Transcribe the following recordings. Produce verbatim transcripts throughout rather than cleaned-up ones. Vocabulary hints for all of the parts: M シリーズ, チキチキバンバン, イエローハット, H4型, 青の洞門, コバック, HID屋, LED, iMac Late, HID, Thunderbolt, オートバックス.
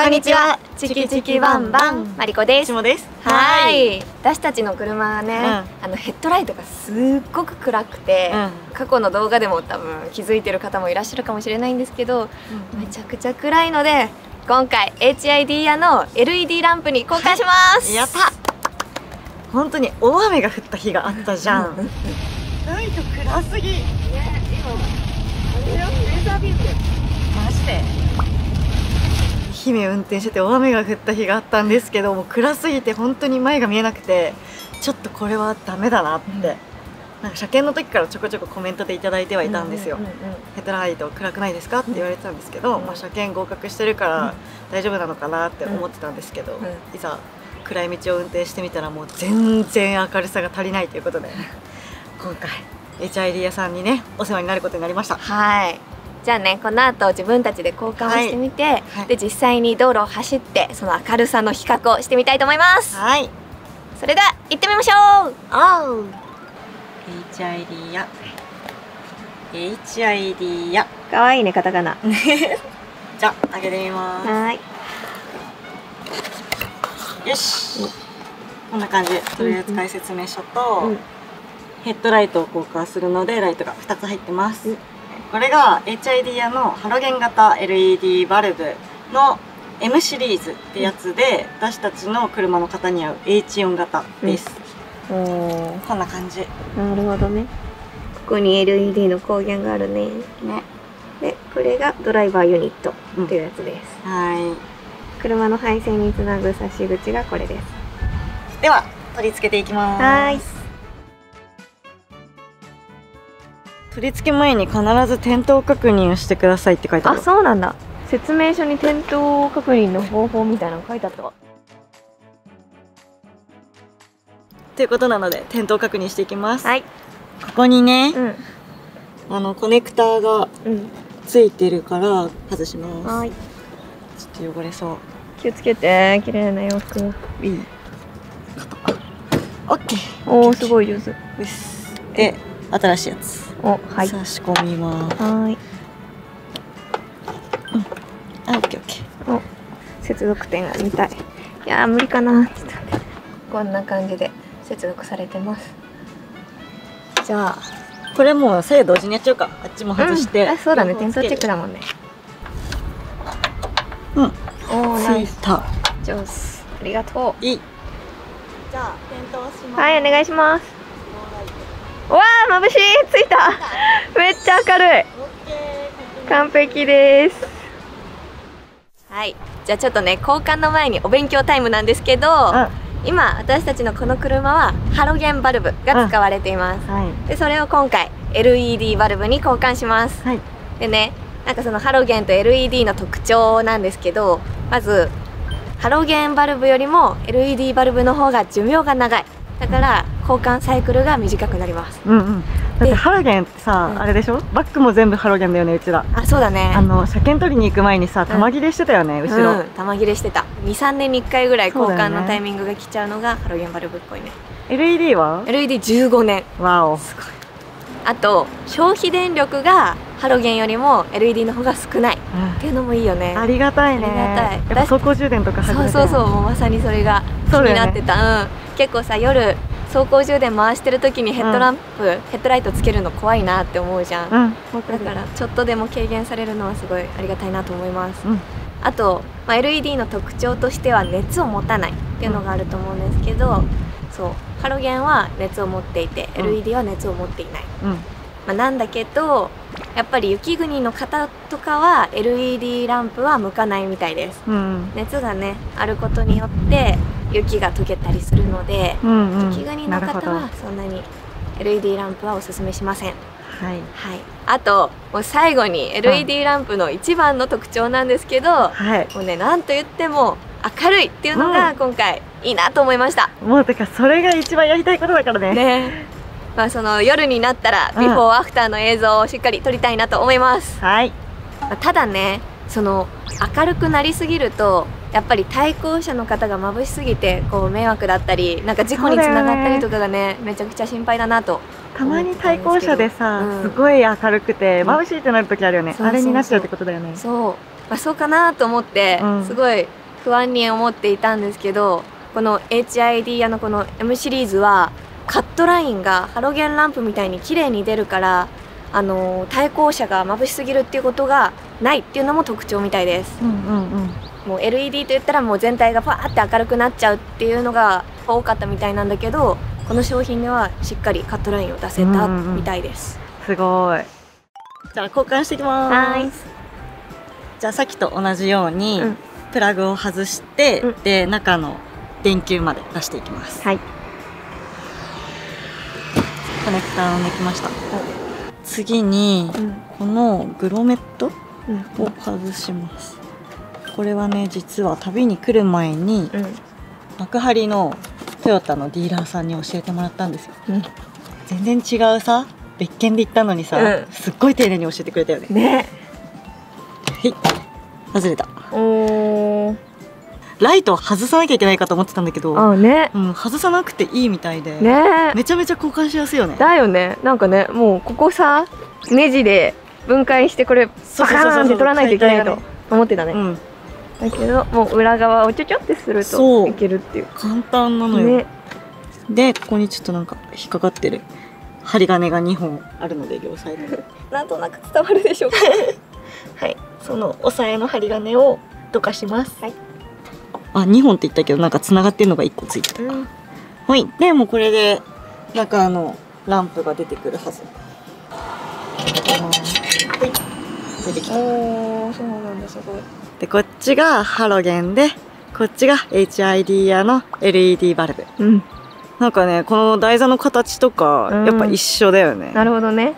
こんにちは、チキチキバンバンマリコです。しもです。はい。私たちの車はね、うん、あのヘッドライトがすっごく暗くて、うん、過去の動画でも多分気づいてる方もいらっしゃるかもしれないんですけど、うん、めちゃくちゃ暗いので、今回 エイチアイディー 屋の エルイーディー ランプに交換します。はい、やった。本当に大雨が降った日があったじゃん。ライト暗すぎ。ね、今あれはレーザービームだよ。マジで。姫運転してて大雨が降った日があったんですけども、暗すぎて本当に前が見えなくて、ちょっとこれはダメだなって、うん、なんか車検の時からちょこちょこコメントでいただいてはいたんですよ。ヘッドライト暗くないですかって言われてたんですけど、うん、まあ車検合格してるから大丈夫なのかなって思ってたんですけど、うんうん、いざ暗い道を運転してみたらもう全然明るさが足りないということで、今回 エイチアイディー 屋さんにねお世話になることになりました。はい、じゃあね、この後自分たちで交換をしてみて、はいはい、で実際に道路を走ってその明るさの比較をしてみたいと思います。はい、それでは行ってみましょう。おう。エイチアイディー 屋。エイチアイディー 屋。可愛いねカタカナ。じゃあ開けてみます。はい。よし。こんな感じでとりあえず解説明書と、うん、ヘッドライトを交換するのでライトがふたつ入ってます。うん、これが エイチアイディー 屋のハロゲン型 エルイーディー バルブの エム シリーズってやつで、私たちの車の型に合う エイチ フォー 型です。うん、おこんな感じ。なるほどね。ここに エルイーディー の光源があるね。ね。で、これがドライバーユニットっていうやつです。うん、はい。車の配線につなぐ差し口がこれです。では取り付けていきます。はい。取り付け前に必ず点灯確認をしてくださいって書いてある。あ、そうなんだ。説明書に点灯確認の方法みたいなの書いてあったわ。ということなので点灯確認していきます。はい、ここにね、うん、あのコネクターがついてるから外します。うん、はい。ちょっと汚れそう。気をつけて、綺麗な洋服。いい。オッケー。おお、すごい上手。で、新しいやつ。お、はい、差し込みます。はい。うん。あ、オッケーオッケー。お、接続点が見たい。いやー、無理かな。ちょっと待って。こんな感じで接続されてます。じゃあ、これもう左右同時にやっちゃうか。あっちも外して。うん、あ、そうだね。点灯チェックだもんね。うん。おお、ナイス。上手。ありがとう。いい。じゃあ、点灯します。はい、お願いします。わあ、眩しい、ついた。めっちゃ明るい。完璧です。はい、じゃあちょっとね、交換の前にお勉強タイムなんですけど、うん、今私たちのこの車はハロゲンバルブが使われています。うん、はい、でそれを今回 エルイーディー バルブに交換します。はい、でね、なんかそのハロゲンと エルイーディー の特徴なんですけど、まずハロゲンバルブよりも エルイーディー バルブの方が寿命が長い。だから交換サイクルが短くなります。うんうん。だってハロゲンってさ、あれでしょ？バックも全部ハロゲンだよね、うちら。あ、そうだね。あの車検取りに行く前にさ、玉切れしてたよね、後ろ。玉切れしてた。二三年に一回ぐらい交換のタイミングが来ちゃうのがハロゲンバルブっぽいね。エルイーディー は ？エルイーディーじゅうご 年。わお。すごい。あと消費電力がハロゲンよりも エルイーディー の方が少ないっていうのもいいよね。ありがたいね。ありがたい。やっぱ走行充電とか。そうそうそう、まさにそれが気になってた。うん。結構さ、夜走行充電回してる時にヘッドランプ、うん、ヘッドライトつけるの怖いなって思うじゃん、うん、だからちょっとでも軽減されるのはすごいありがたいなと思います、うん、あと、まあ、エルイーディー の特徴としては熱を持たないっていうのがあると思うんですけど、うん、そうハロゲンは熱を持っていて、うん、エルイーディー は熱を持っていない、うん、まあなんだけどやっぱり雪国の方とかは エルイーディー ランプは向かないみたいです、うん、熱がねあることによって雪が溶けたりするので、うんうん、雪国の方はそんなに エルイーディー ランプはおすすめしません。はい、はい、あともう最後に エルイーディー ランプの一番の特徴なんですけど、はい、もうねなんと言っても明るいっていうのが今回いいなと思いました。うん、もうてかそれが一番やりたいことだからね。ね。まあその夜になったらビフォーアフターの映像をしっかり撮りたいなと思います。はい。ただね、その明るくなりすぎると。やっぱり対向車の方が眩しすぎてこう迷惑だったりなんか事故につながったりとかが ね, ねめちゃくちゃ心配だなと。たまに対向車でさ、うん、すごい明るくて眩しいってなる時あるよね。あれになっちゃうってことだよね。そうまあ、そうかなと思って、うん、すごい不安に思っていたんですけど、この エイチアイディー やのこの エム シリーズはカットラインがハロゲンランプみたいに綺麗に出るから、あの対向車が眩しすぎるっていうことがないっていうのも特徴みたいです。もう エルイーディー といったらもう全体がパーって明るくなっちゃうっていうのが多かったみたいなんだけど、この商品ではしっかりカットラインを出せたみたいです、うん、すごい。じゃあ交換していきます。はい、じゃあさっきと同じように、うん、プラグを外して、うん、で中の電球まで出していきます。はい、コネクターを抜きました。次に、うん、このグロメットを外します。これはね、実は旅に来る前に、うん、幕張のトヨタのディーラーさんに教えてもらったんですよ、うん、全然違うさ、別件で行ったのにさ、うん、すっごい丁寧に教えてくれたよね。ね、はい、外れた。おー、ライトを外さなきゃいけないかと思ってたんだけど、あ、ね、うん、外さなくていいみたいで、ね、めちゃめちゃ交換しやすいよね。だよね、なんかね、もうここさ、ネジで分解してこれパカーンって取らないといけないと思ってたね、うん、だけど、もう裏側をちょちょってするといけるっていう、簡単なのよ、ね、で、ここにちょっとなんか引っかかってる針金がにほんあるので、両サイドになんとなく伝わるでしょうかはい、その押さえの針金をどかします。はい、あ、にほんって言ったけど、なんかつながってるのがいっこついてた、うん、はい、でもうこれで中のランプが出てくるはず。出てきた。おー、そうなんだ、すごい。でこっちがハロゲンで、こっちが エイチアイディー やの エルイーディー バルブ、うん、なんかね、この台座の形とか、うん、やっぱ一緒だよね。なるほどね、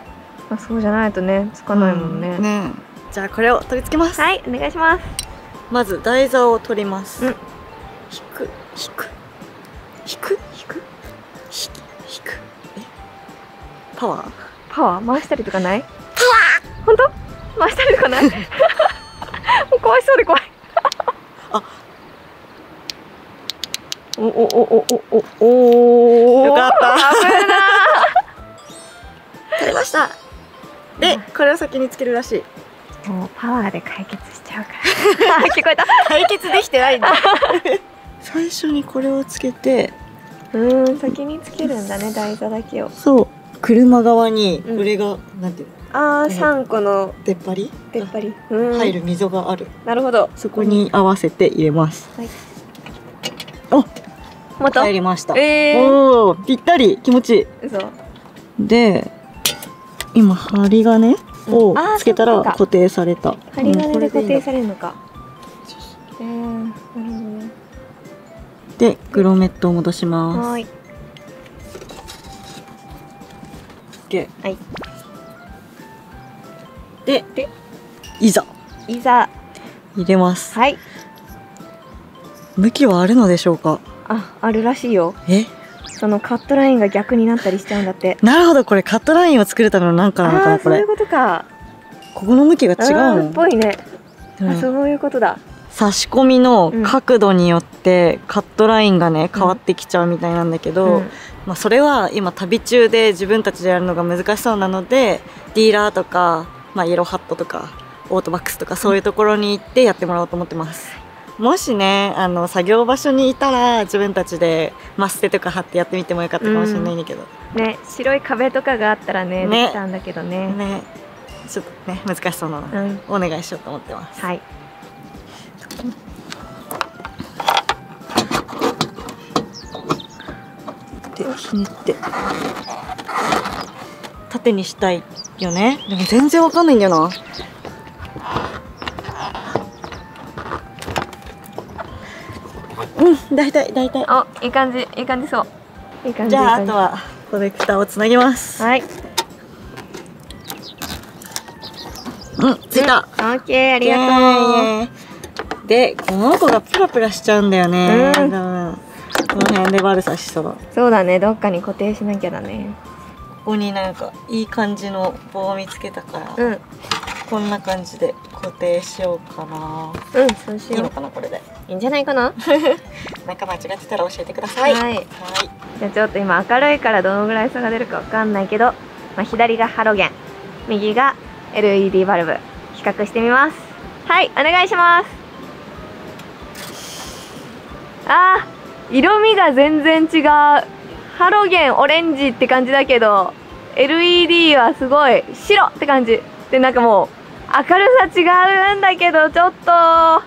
まあ、そうじゃないとね、つかないもんね、うん、ね。じゃあこれを取り付けます。はい、お願いします。まず台座を取ります。引く引く引く引く引く。え？パワー？パワー回したりとかない？パワー？本当？回したりとかない？もう怖いそうで怖い。あ。おおおおおおお。よかった。危ない。取れました。で、これを先につけるらしい。もうパワーで解決しちゃうから聞こえた解決できてないんだ最初にこれをつけて、うん、先につけるんだね、台座だけを。そう、車側にこれが、うん、なんていうの、ああ、さんこの出っ張り出っ張り入る溝がある。なるほど、そこに合わせて入れます。はい、お、また入りました。えー、おー、ぴったり、気持ちいい。で今針金をつけたら固定された。針金で固定されるのか。ええ、なるほどね。で、グロメットを戻します。はい。で、はい。で、で、いざ。いざ。入れます。はい。向きはあるのでしょうか。あ、あるらしいよ。え？そのカットラインが逆になったりしちゃうんだって。なるほど、これカットラインを作るためのなんかなのかな、これ。そういうことか。ここの向きが違うの。っぽいね。あ、そういうことだ。差し込みの角度によってカットラインがね、変わってきちゃうみたいなんだけど、まあそれは今旅中で自分たちでやるのが難しそうなので、ディーラーとか、まあイエローハットとかオートバックスとかそういうところに行ってやってもらおうと思ってます。もしね、あの作業場所にいたら自分たちでマステとか貼ってやってみてもよかったかもしれないんだけど、うん、ね、白い壁とかがあったらね、ね、できたんだけどね、ね、ちょっとね、難しそうなの、うん、お願いしようと思ってます。はい、で、ひねって縦にしたいよね。でも全然わかんないんだよな。うん、だいたいだいたい。あ、いい感じ、いい感じそう。いい感じ。じゃあ、あとはコネクタをつなぎます。はい。うん、ついた。オッケー、ありがとう。で、この子がプラプラしちゃうんだよね。うん、この辺で悪さしそう。そうだね、どっかに固定しなきゃだね。ここになんかいい感じの棒を見つけたから。うん。こんな感じで固定しようかな。うん、そうしよう。いいのかな、これで。いいんじゃないかな。なんか間違ってたら教えてください。はい。はい、じゃあちょっと今明るいからどのぐらい差が出るかわかんないけど、まあ、左がハロゲン、右が エルイーディー バルブ、比較してみます。はい、お願いします。あー、色味が全然違う。ハロゲンオレンジって感じだけど エルイーディー はすごい白って感じで、なんかもう明るさ違うんだけど、ちょっとカ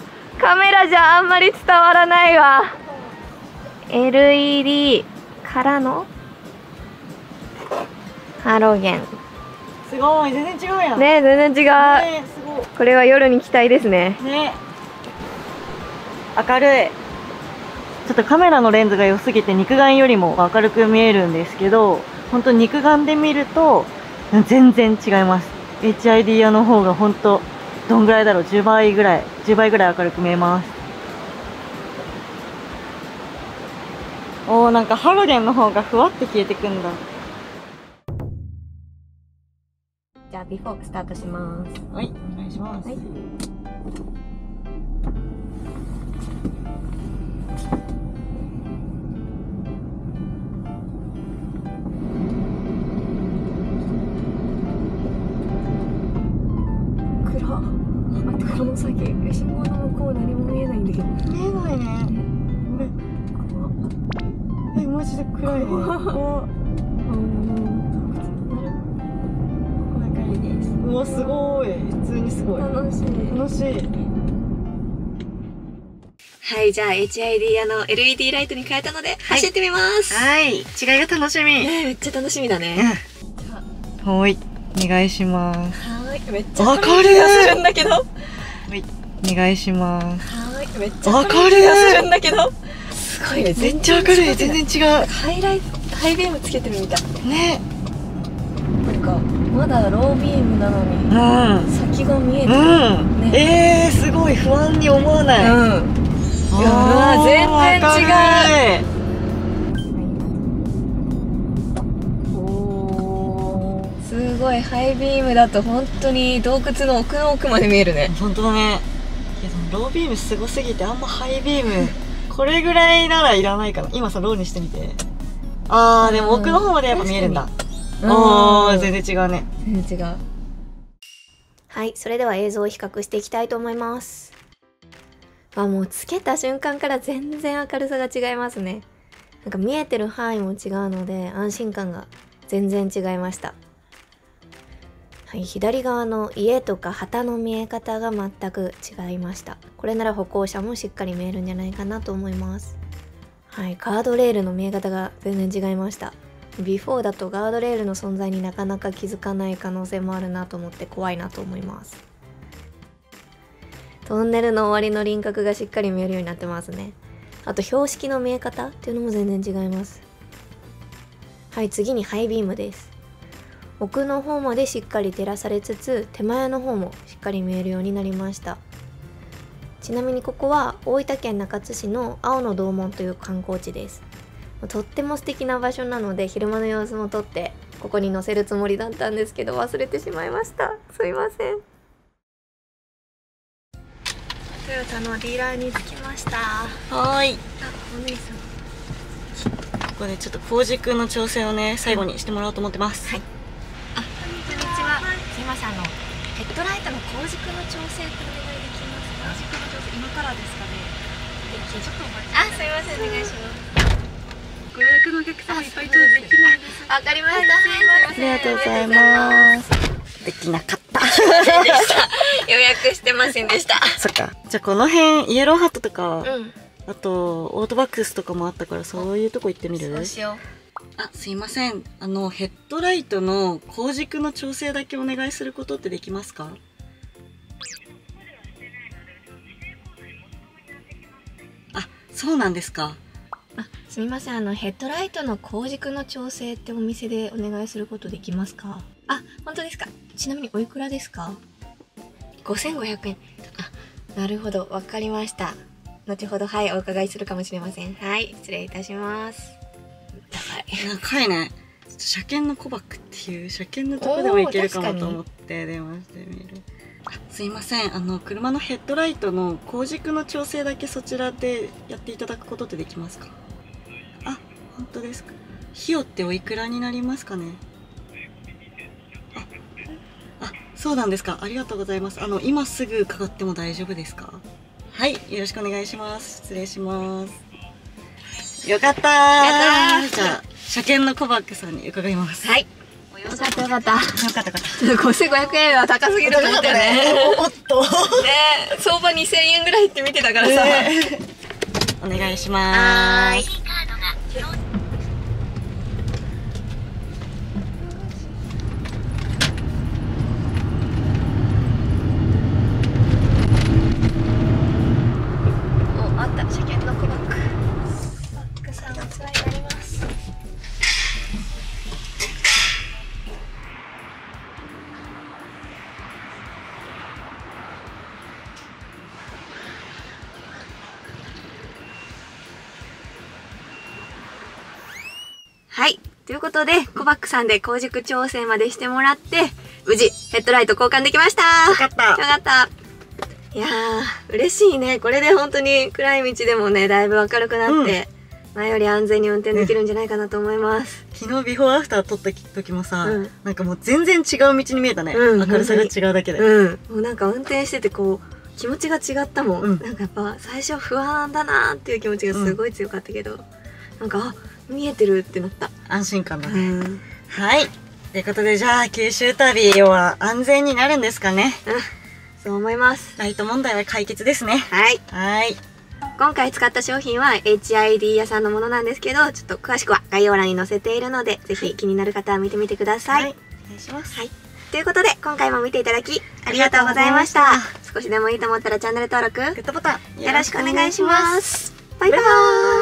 メラじゃあんまり伝わらないわ。 エルイーディー からのハロゲン、すごい全然違うやんね。全然違う、ね、すごい。これは夜に期待ですね。ね、明るい。ちょっとカメラのレンズが良すぎて肉眼よりも明るく見えるんですけど、本当肉眼で見ると全然違います。 エイチアイディー 用の方が本当どんぐらいだろう、じゅうばいぐらい、じゅうばいぐらい明るく見えます。おー、なんかハロゲンの方がふわって消えてくんだ。じゃあビフォースタートします。はい、お願いします。はい、この先、信号の向こう何も見えないんだけど。見えないね。え、え、マジで暗いね。お、こんな感じです。うわ、すごい。普通にすごい。楽しい。楽しい。はい、じゃあ エイチアイディー あの エルイーディー ライトに変えたので走ってみます。はい、違いが楽しみ。ね、めっちゃ楽しみだね。はい、お願いします。はい、めっちゃ明るい気がするんだけど。お願いします。はい、めっちゃ明るいがするんだけど、すごいね。めっちゃ明るい、全然違う。ハイライト、ハイビームつけてるみたいね。なんかまだロービームなのに、うん、先が見えてる、うんね、えー、すごい。不安に思わない。うん、いやー、全然違う。すごい。ハイビームだと本当に洞窟の奥の奥まで見えるね。本当だね。ロービームすごすぎて、あんまハイビームこれぐらいならいらないかな。今さ、ローにしてみて。あー、でも奥の方までやっぱ見えるんだ。おー、全然違うね。全然違う。はい、それでは映像を比較していきたいと思います。あ、もうつけた瞬間から全然明るさが違いますね。なんか見えてる範囲も違うので、安心感が全然違いました。はい、左側の家とか旗の見え方が全く違いました。これなら歩行者もしっかり見えるんじゃないかなと思います。はい、ガードレールの見え方が全然違いました。ビフォーだとガードレールの存在になかなか気づかない可能性もあるなと思って、怖いなと思います。トンネルの終わりの輪郭がしっかり見えるようになってますね。あと標識の見え方っていうのも全然違います。はい、次にハイビームです。奥の方までしっかり照らされつつ、手前の方もしっかり見えるようになりました。ちなみにここは大分県中津市の青の洞門という観光地です。とっても素敵な場所なので、昼間の様子も撮ってここに載せるつもりだったんですけど、忘れてしまいました。すいません。トヨタのディーラーに着きました。はい、あ、お姉さん、ここでちょっと工事くんの調整をね、最後にしてもらおうと思ってます。はい、今さんのヘッドライトの光軸の調整ってお願いできますか？光軸の調整、今からですかね。ちょっとお待ちください。あ、すいません、お願いします。ご予約のお客様いっぱいとはできないです。わかりました。ありがとうございます。できなかった。予約してませんでした。そっか。じゃあこの辺イエローハットとか、あとオートバックスとかもあったから、そういうとこ行ってみる？そうしよう。あ、すいません。あの、ヘッドライトの光軸の調整だけお願いすることってできますか？あ、そうなんですか。あ、すみません。あの、ヘッドライトの光軸の調整ってお店でお願いすることできますか？あ、本当ですか。ちなみにおいくらですか？ごせんごひゃくえん。あ、なるほど。わかりました。後ほど、はい、お伺いするかもしれません。はい、失礼いたします。高いね。ちょっと車検のコバックっていう車検のとこでも行けるかもと思って電話してみる。あ、すいません。あの、車のヘッドライトの光軸の調整だけそちらでやっていただくことってできますか？あ、本当ですか。費用っておいくらになりますかね？あ、あ、そうなんですか。ありがとうございます。あの今すぐかかっても大丈夫ですか？はい、よろしくお願いします。失礼します。よかったー。やったー。じゃあ車検のコバックさんに伺います。はい。よかったよかった。よかったかった。ごせんごひゃくえんは高すぎると思ったよね。おっと。ねえ、相場にせんえんぐらいって見てたからさ。お願いします。はい。ということで、コバックさんで後軸調整までしてもらって、無事、ヘッドライト交換できました。よかった。よかった。いやー、嬉しいね。これで本当に暗い道でもね、だいぶ明るくなって、うん、前より安全に運転できるんじゃないかなと思います。ね、昨日ビフォーアフター撮った時もさ、うん、なんかもう全然違う道に見えたね。うん、明るさが違うだけで。うん。もうなんか運転しててこう、気持ちが違ったもん。うん、なんかやっぱ最初不安だなーっていう気持ちがすごい強かったけど、うん、なんか、あ、見えてるってなった。安心感だね。うん、はい。ということで、じゃあ、九州旅は安全になるんですかね。うん。そう思います。ライト問題は解決ですね。はい。はい。今回使った商品は エイチアイディー 屋さんのものなんですけど、ちょっと詳しくは概要欄に載せているので、ぜひ気になる方は見てみてください。はい。お願いします。はい。ということで、今回も見ていただき、ありがとうございました。少しでもいいと思ったらチャンネル登録、グッドボタン、よろしくお願いします。バイバーイ。